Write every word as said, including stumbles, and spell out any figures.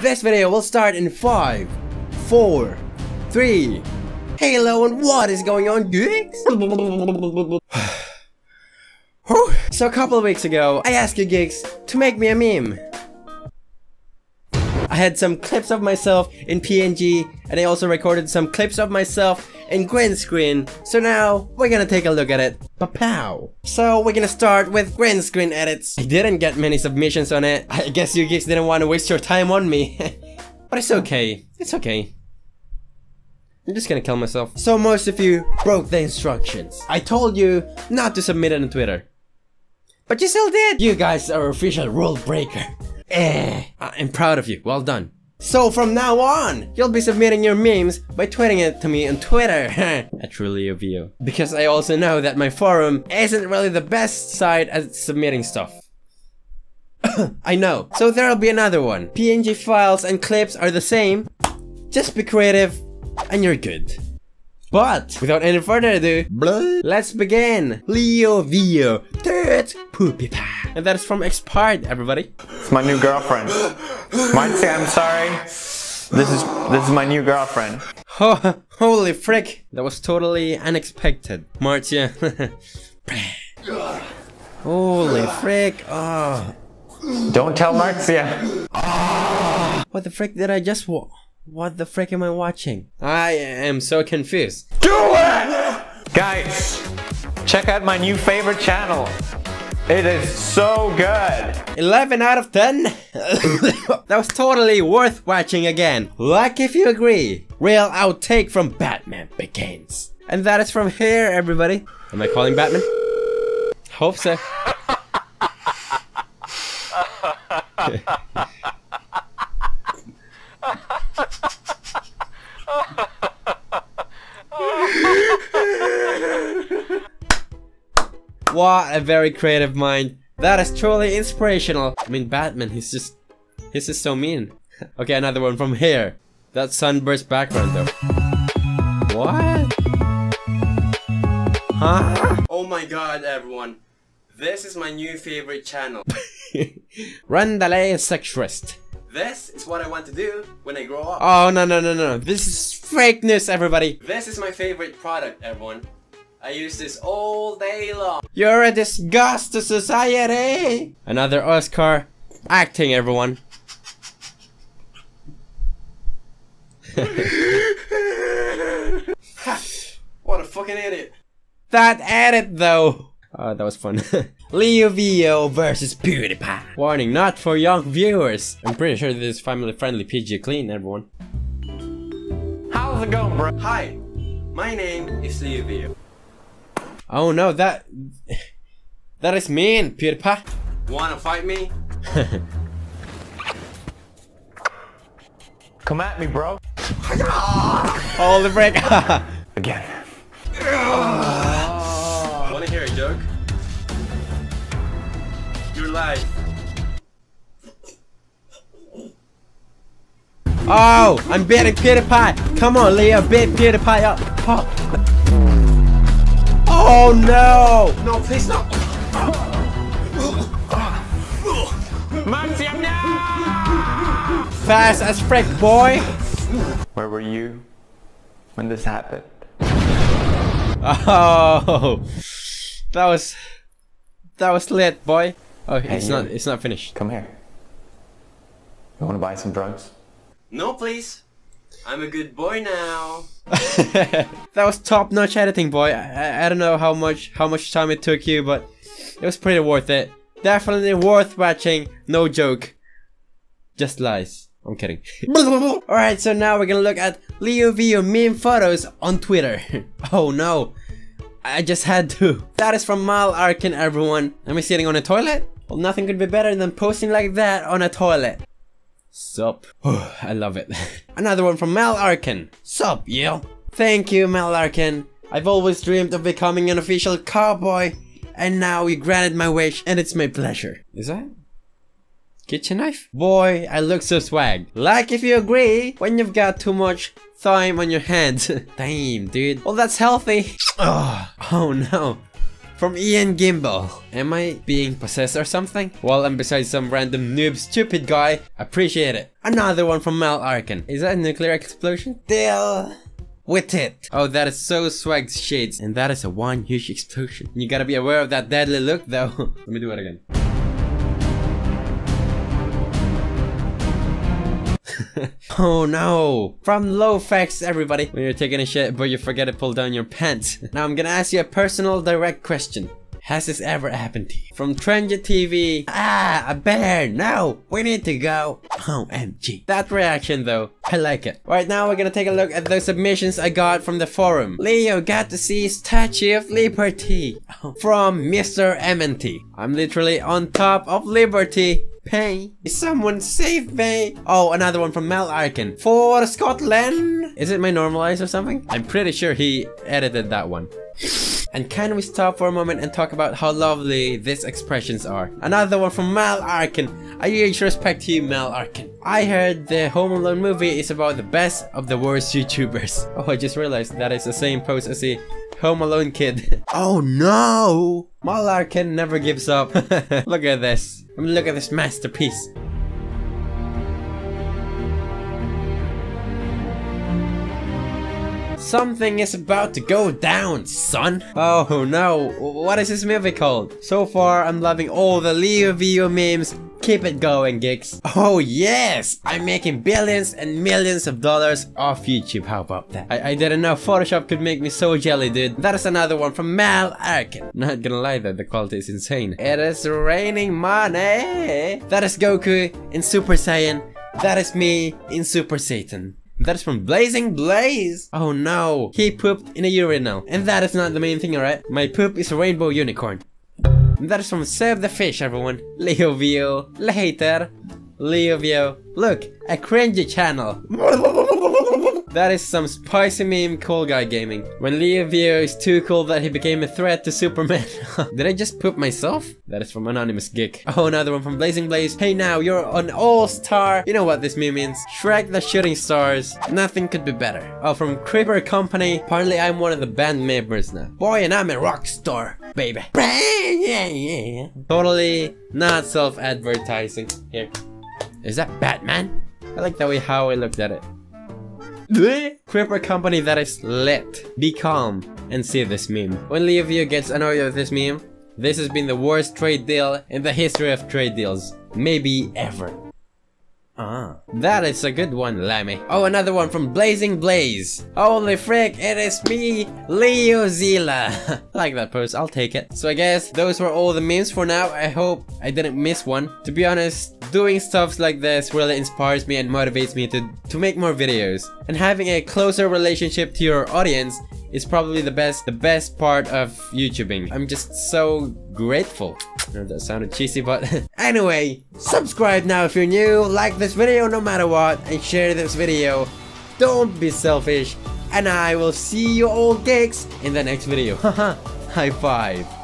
This video will start in five, four, three. Hello and what is going on, geeks? So a couple of weeks ago, I asked you geeks to make me a meme. I had some clips of myself in P N G, and I also recorded some clips of myself in green screen. So now we're gonna take a look at it. Pow! So we're gonna start with green screen edits. I didn't get many submissions on it. I guess you geeks didn't want to waste your time on me. But it's okay. It's okay. I'm just gonna kill myself. So most of you broke the instructions. I told you not to submit it on Twitter. But you still did! You guys are official rule breaker. Eh, I'm proud of you, well done. So from now on, you'll be submitting your memes by tweeting it to me on Twitter. I truly love you. Because I also know that my forum isn't really the best site at submitting stuff. I know. So there'll be another one. P N G files and clips are the same. Just be creative and you're good. But without any further ado, blah, let's begin. Leo Vio Tut PewDiePie. And that is from Expired, everybody. It's my new girlfriend. Mind say I'm sorry. This is this is my new girlfriend. Oh, holy frick! That was totally unexpected. Marzia. Holy frick! Oh. Don't tell Marzia. Oh. What the frick did I just watch? What the frick am I watching? I am so confused. Do it! Guys, check out my new favorite channel. It is so good. eleven out of ten. That was totally worth watching again. Like if you agree. Real outtake from Batman Begins. And that is from here, everybody. Am I calling Batman? Hope so. What a very creative mind. That is truly inspirational. I mean, Batman, he's just... he's just so mean. Okay, another one from here. That sunburst background though. What? Huh? Oh my god, everyone. This is my new favorite channel. Randale sexist. This is what I want to do when I grow up. Oh, no, no, no, no. This is fake news, everybody. This is my favorite product, everyone. I use this all day long. You're a disgust to society! Another Oscar acting, everyone. What a fucking idiot. That edit, though. Oh, that was fun. Leozilla versus PewDiePie. Warning, not for young viewers. I'm pretty sure this is family-friendly, P G clean, everyone. How's it going, bro? Hi, my name is Leozilla. Oh no, that... that is mean, PewDiePie. Wanna fight me? Come at me, bro. Holy break. Again. Oh. Wanna hear a joke? You're live. Oh, I'm beating PewDiePie. Come on, Leo, beat PewDiePie up. Oh. Oh no! No, please no! Marzia, no! Fast as frick, boy! Where were you when this happened? Oh, that was that was lit, boy. Oh, hey, it's you. not it's not finished. Come here. You want to buy some drugs? No, please. I'm a good boy now. That was top-notch editing, boy. I, I, I don't know how much how much time it took you, but it was pretty worth it. Definitely worth watching. No joke. Just lies. I'm kidding. Alright, so now we're gonna look at LeoVio meme photos on Twitter. Oh no. I just had to. That is from Mal Arkin, everyone. Am I sitting on a toilet? Well, nothing could be better than posting like that on a toilet. Sup. Oh, I love it. Another one from Mal Arkin. Sup, yo. Thank you, Mal Arkin. I've always dreamed of becoming an official cowboy, and now you granted my wish, and it's my pleasure. Is that kitchen knife? Boy, I look so swag. Like if you agree, when you've got too much thyme on your hands. Damn, dude. Well, that's healthy. Oh, oh no. from Ian Gimble. Am I being possessed or something? Well, I'm beside some random noob stupid guy. Appreciate it. Another one from Mal Arkin. Is that a nuclear explosion? Deal with it. Oh, that is so swag shades. And that is a one huge explosion. You gotta be aware of that deadly look though. Let me do it again. Oh no! From Lowfax, everybody! When you're taking a shit but you forget to pull down your pants. Now I'm gonna ask you a personal direct question. Has this ever happened to you? From Trendy T V. Ah! A bear! No! We need to go! O M G. That reaction though, I like it. Right now we're gonna take a look at those submissions I got from the forum. Leo got to see Statue of Liberty. From Mister M N T. I'm literally on top of Liberty. Hey, someone save me! Oh, another one from Mal Arkin. For Scotland! Is it my normal eyes or something? I'm pretty sure he edited that one. And can we stop for a moment and talk about how lovely these expressions are? Another one from Mal Arkin. I huge respect to you, Mal Arkin. I heard the Home Alone movie is about the best of the worst YouTubers. Oh, I just realized that is the same post as the Home Alone kid. Oh no! Mal Arkin never gives up. Look at this. I mean, look at this masterpiece. Something is about to go down, son! Oh no, what is this movie called? So far, I'm loving all the Leo Vio memes. Keep it going, gigs. Oh yes! I'm making billions and millions of dollars off YouTube, how about that? I, I didn't know Photoshop could make me so jelly, dude. That is another one from Mal Arkin. Not gonna lie though, the quality is insane. It is raining money! That is Goku in Super Saiyan. That is me in Super Satan. That is from Blazing Blaze! Oh no! He pooped in a urinal. And that is not the main thing, alright? My poop is a rainbow unicorn. And that is from Save the Fish, everyone. Leovio, later, Leovio. Look, a cringy channel. That is some spicy meme cool guy gaming. When Leovio is too cool that he became a threat to Superman. Did I just poop myself? That is from Anonymous Geek. Oh, another one from Blazing Blaze. Hey now, you're an all-star. You know what this meme means. Shrek the Shooting Stars. Nothing could be better. Oh, from Creeper Company. Apparently I'm one of the band members now. Boy, and I'm a rock star, baby. Totally not self-advertising. Here. Is that Batman? I like the way how I looked at it. Creeper Company, that is lit. Be calm and see this meme. When Leovio gets annoyed with this meme, this has been the worst trade deal in the history of trade deals. Maybe ever. Ah, that is a good one, Lammy. Oh, another one from Blazing Blaze. Holy frick, it is me, Leozilla. Like that post, I'll take it. So I guess those were all the memes for now. I hope I didn't miss one. To be honest, doing stuff like this really inspires me and motivates me to, to make more videos. And having a closer relationship to your audience is probably the best, the best part of YouTubing. I'm just so grateful. No, that sounded cheesy, but anyway, subscribe now if you're new, like this video no matter what, and share this video. Don't be selfish, and I will see you all, gigs, in the next video. Haha, high five.